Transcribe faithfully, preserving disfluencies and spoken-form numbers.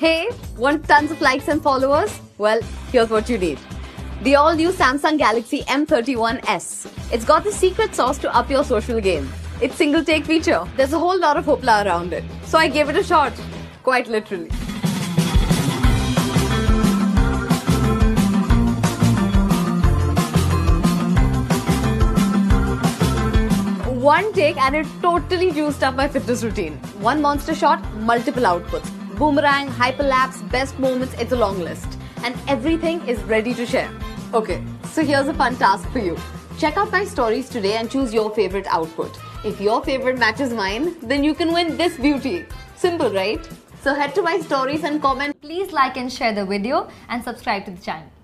Hey, want tons of likes and followers? Well, here's what you need. The all-new Samsung Galaxy M thirty-one S. It's got the secret sauce to up your social game. It's single-take feature. There's a whole lot of hoopla around it. So I gave it a shot. Quite literally. One take and it totally juiced up my fitness routine. One monster shot, multiple outputs. Boomerang, hyperlapse, best moments, it's a long list. And everything is ready to share. Okay, so here's a fun task for you. Check out my stories today and choose your favorite output. If your favorite matches mine, then you can win this beauty. Simple, right? So head to my stories and comment. Please like and share the video and subscribe to the channel.